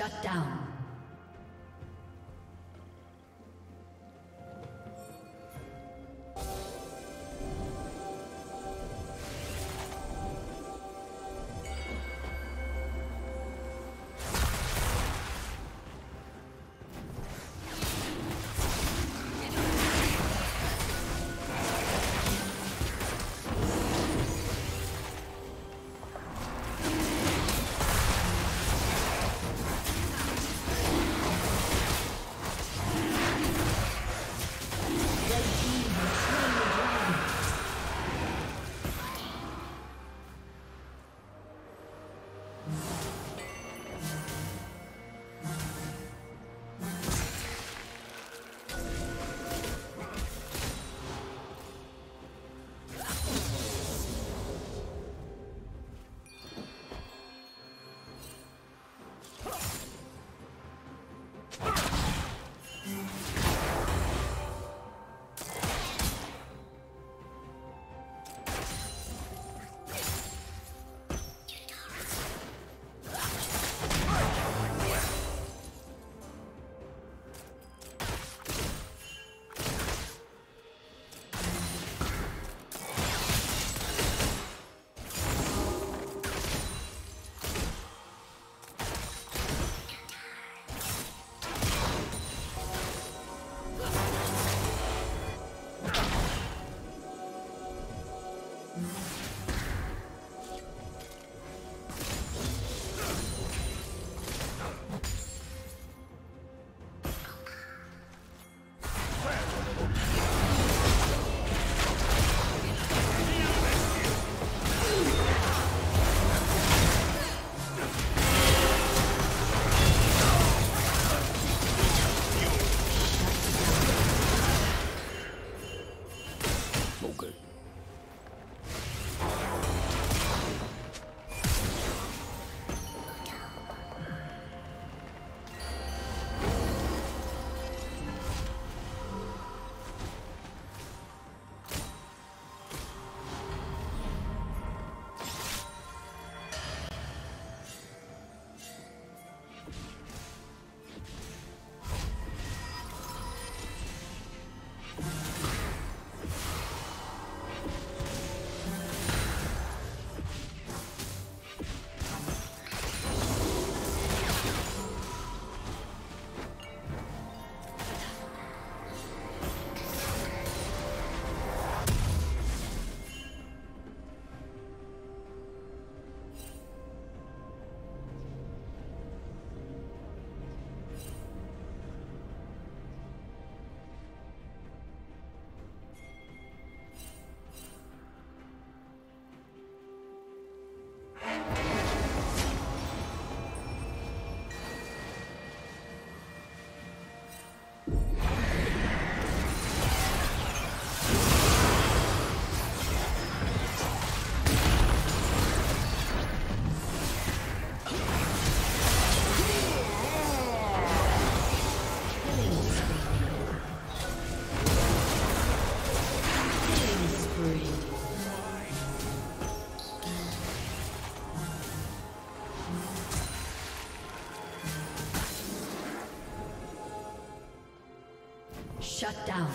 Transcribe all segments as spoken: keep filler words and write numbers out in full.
Shut down. Shut down.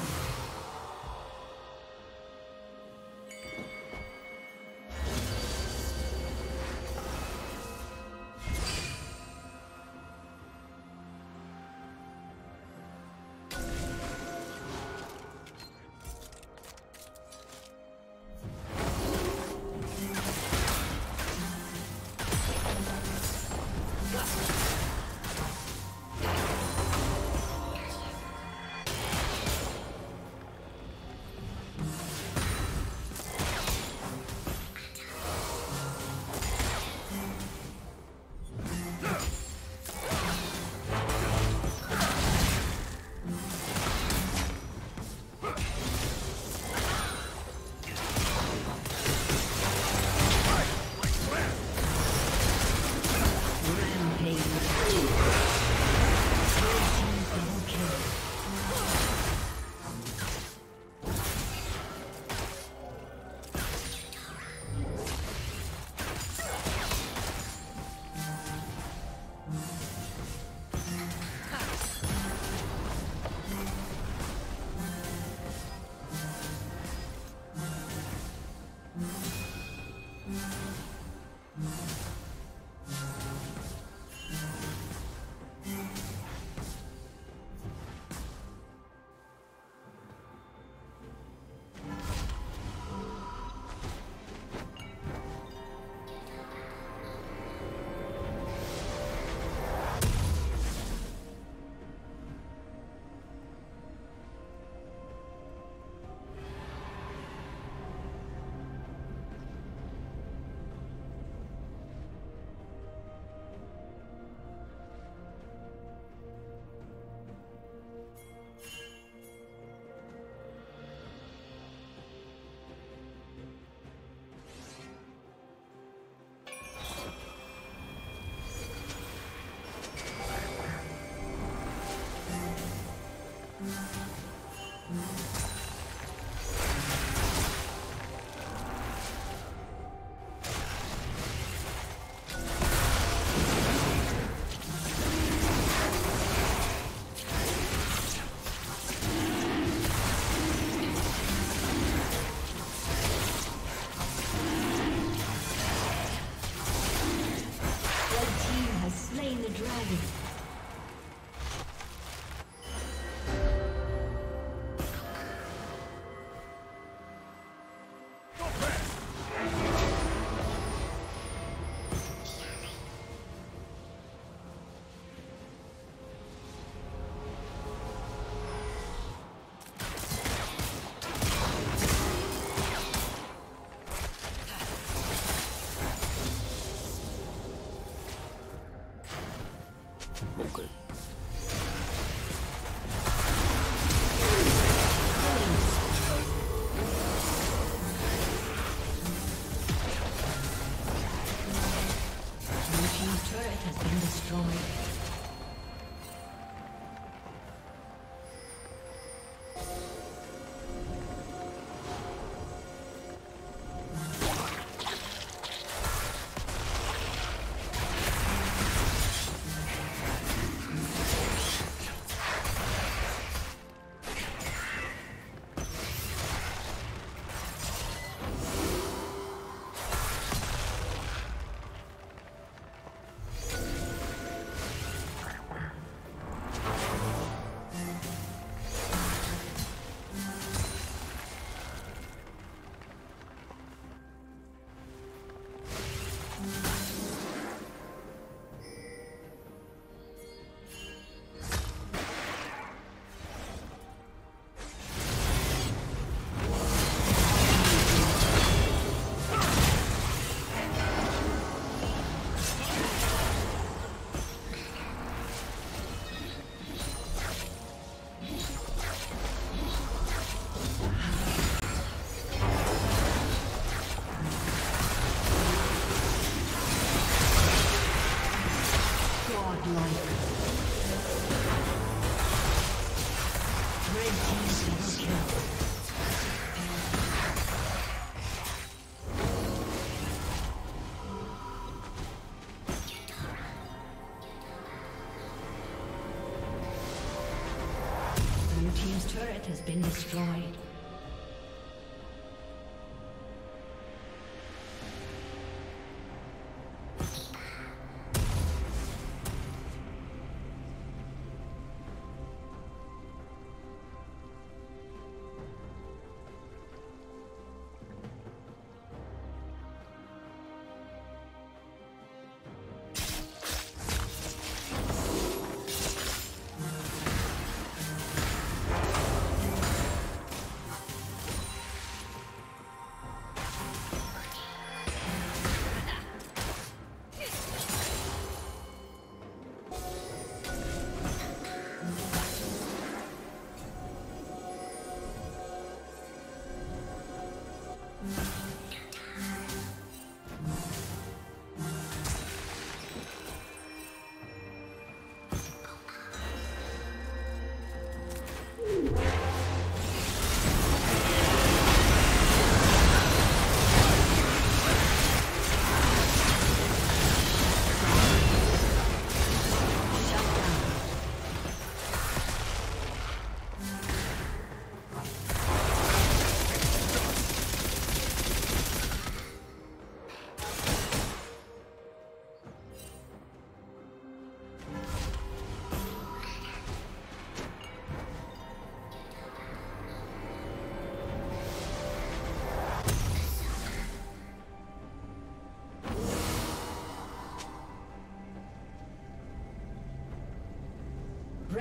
Team's turret has been destroyed.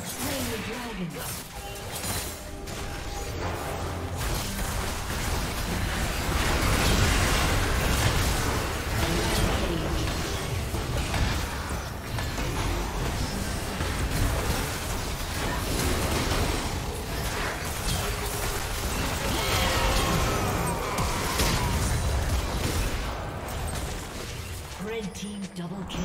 have slain the dragon. Team double kill.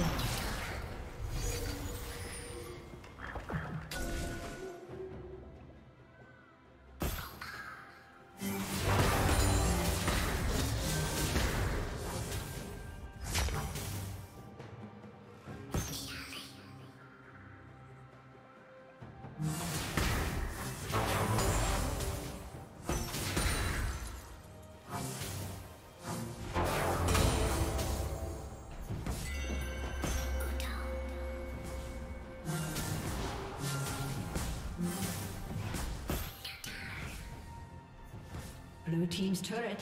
Blue team's turret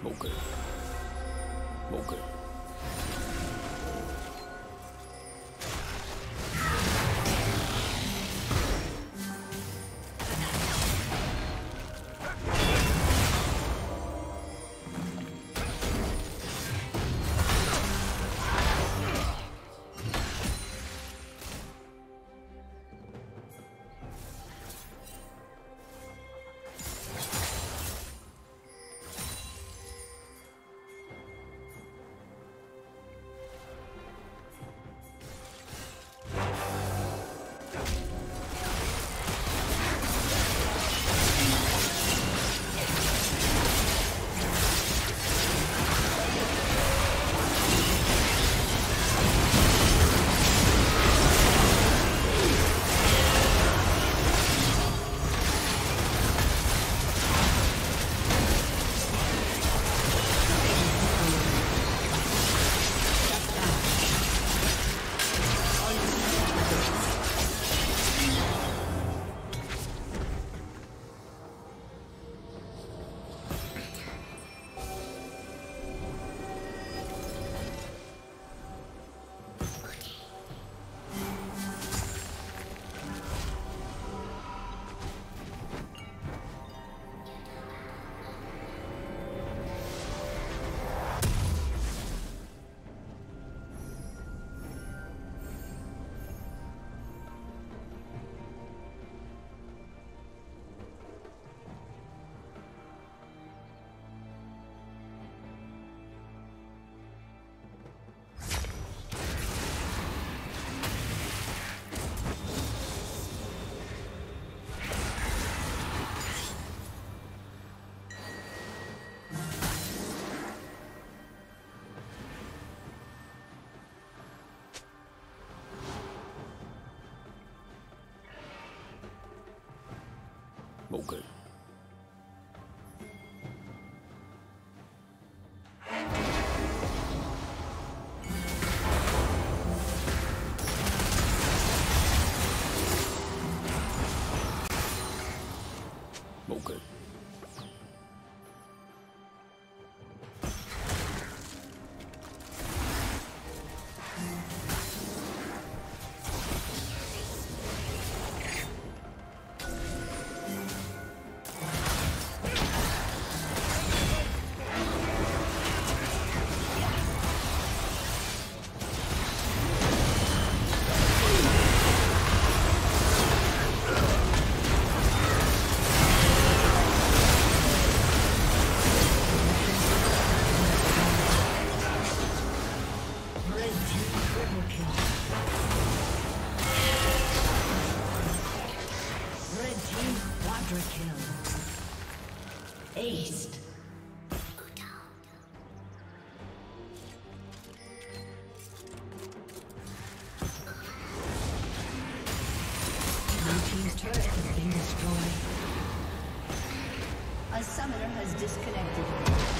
Moker. Moker. Okay. Aced. Blue team's turret has been destroyed. A summoner has disconnected.